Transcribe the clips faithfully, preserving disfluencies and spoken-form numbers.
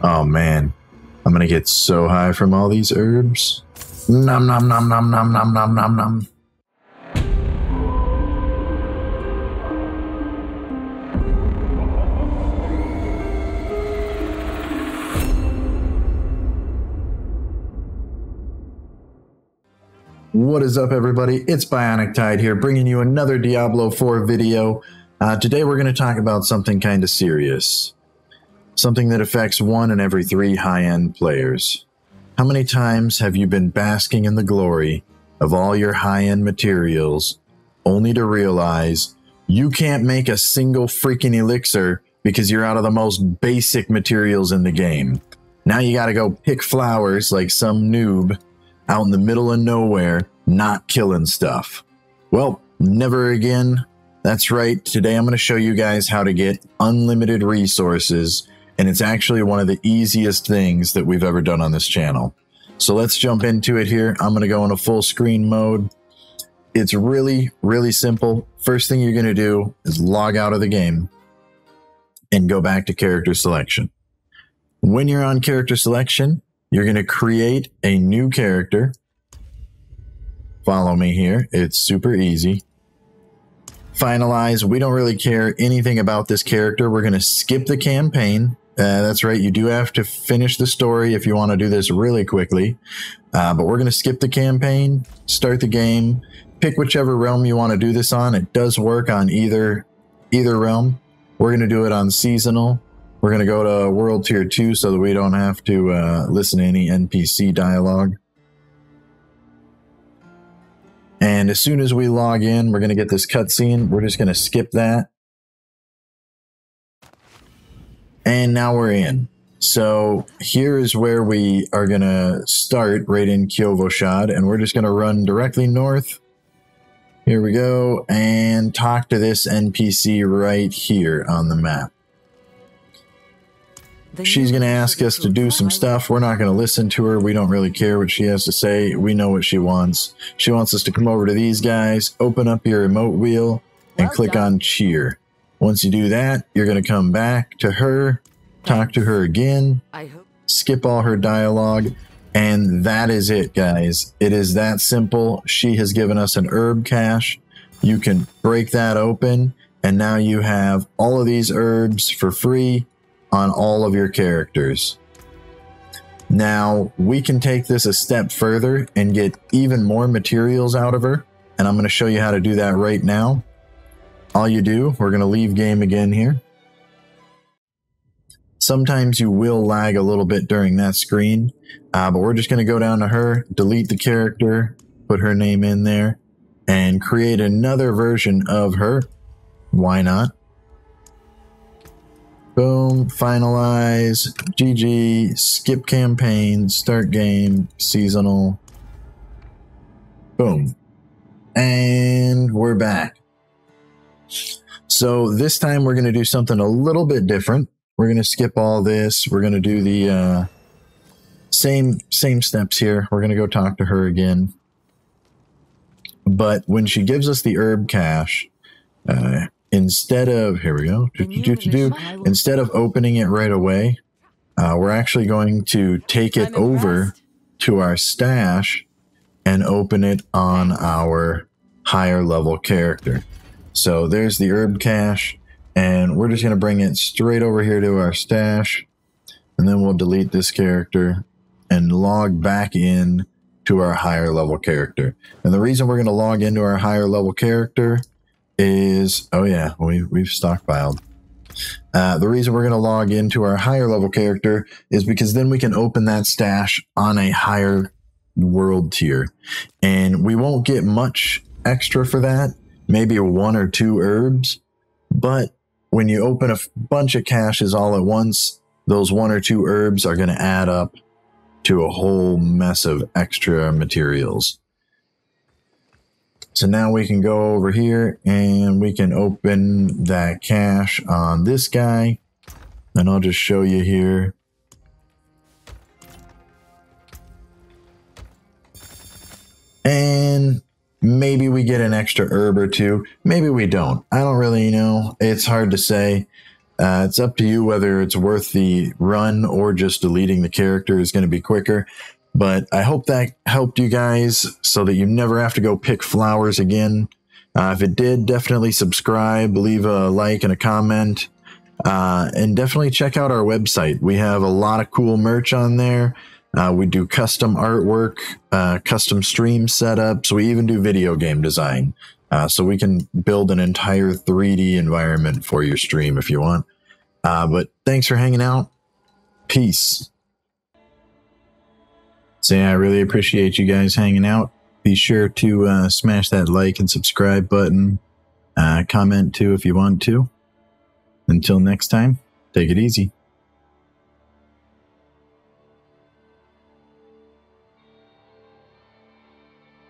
Oh man, I'm gonna get so high from all these herbs. Nom nom nom nom nom nom nom nom nom. What is up, everybody? It's Bionic Tide here, bringing you another Diablo four video. Uh, today we're going to talk about something kind of serious. Something that affects one in every three high-end players. How many times have you been basking in the glory of all your high-end materials, only to realize you can't make a single freaking elixir because you're out of the most basic materials in the game? Now you gotta go pick flowers like some noob out in the middle of nowhere, not killing stuff. Well, never again. That's right. Today I'm going to show you guys how to get unlimited resources, and it's actually one of the easiest things that we've ever done on this channel. So let's jump into it here. I'm going to go into full screen mode. It's really, really simple. First thing you're going to do is log out of the game and go back to character selection. When you're on character selection, you're going to create a new character. Follow me here. It's super easy. Finalize. We don't really care anything about this character. We're going to skip the campaign. Uh, that's right. You do have to finish the story if you want to do this really quickly. Uh, but we're going to skip the campaign, start the game, pick whichever realm you want to do this on. It does work on either, either realm. We're going to do it on seasonal. We're going to go to World Tier two so that we don't have to uh, listen to any N P C dialogue. And as soon as we log in, we're going to get this cutscene. We're just going to skip that. And now we're in. So here is where we are going to start, right in Kyovoshad. And we're just going to run directly north. Here we go. And talk to this N P C right here on the map. She's going to ask us to do some stuff. We're not going to listen to her. We don't really care what she has to say. We know what she wants. She wants us to come over to these guys, open up your emote wheel, and click on cheer. Once you do that, you're going to come back to her, talk to her again, skip all her dialogue, and that is it, guys. It is that simple. She has given us an herb cache. You can break that open, and now you have all of these herbs for free on all of your characters. Now we can take this a step further and get even more materials out of her, and I'm going to show you how to do that right now. All you do, we're going to leave game again here. Sometimes you will lag a little bit during that screen, uh, but we're just going to go down to her, delete the character, put her name in there, and create another version of her. Why not? Boom, finalize, G G, skip campaign, start game, seasonal. Boom. And we're back. So this time we're going to do something a little bit different. We're going to skip all this. We're going to do the uh, same, same steps here. We're going to go talk to her again. But when she gives us the herb cache, uh, instead of, here we go, do, do, do, do, do, instead of opening it right away, uh, we're actually going to take it over to our stash and open it on our higher level character. So there's the herb cache, and we're just going to bring it straight over here to our stash, and then we'll delete this character and log back in to our higher level character. And the reason we're going to log into our higher level character is, oh yeah, we, we've stockpiled. Uh, the reason we're going to log into our higher level character is because then we can open that stash on a higher world tier. And we won't get much extra for that, maybe one or two herbs. But when you open a bunch of caches all at once, those one or two herbs are going to add up to a whole mess of extra materials. So now we can go over here and we can open that cache on this guy. And I'll just show you here. And maybe we get an extra herb or two. Maybe we don't. I don't really know. It's hard to say. Uh, it's up to you whether it's worth the run or just deleting the character is going to be quicker. But I hope that helped you guys so that you never have to go pick flowers again. Uh, if it did, definitely subscribe, leave a like and a comment, uh, and definitely check out our website. We have a lot of cool merch on there. Uh, we do custom artwork, uh, custom stream setups. We even do video game design. Uh, so we can build an entire three D environment for your stream if you want. Uh, but thanks for hanging out. Peace. So yeah, I really appreciate you guys hanging out. Be sure to uh, smash that like and subscribe button. Uh, comment too if you want to. Until next time, take it easy.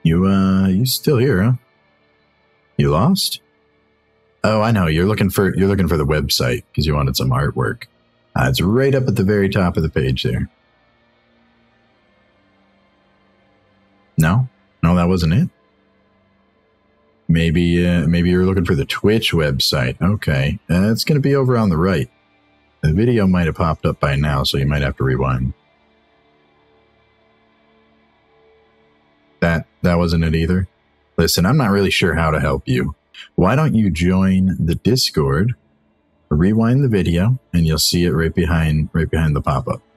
You, uh, you still here, huh? You lost? Oh, I know. You're looking for you're looking for the website because you wanted some artwork. Uh, it's right up at the very top of the page there. No, no, that wasn't it. Maybe uh, maybe you're looking for the Twitch website. Okay, uh, it's going to be over on the right. The video might have popped up by now, so you might have to rewind. That that wasn't it either. Listen, I'm not really sure how to help you. Why don't you join the Discord, rewind the video, and you'll see it right behind, right behind the pop-up.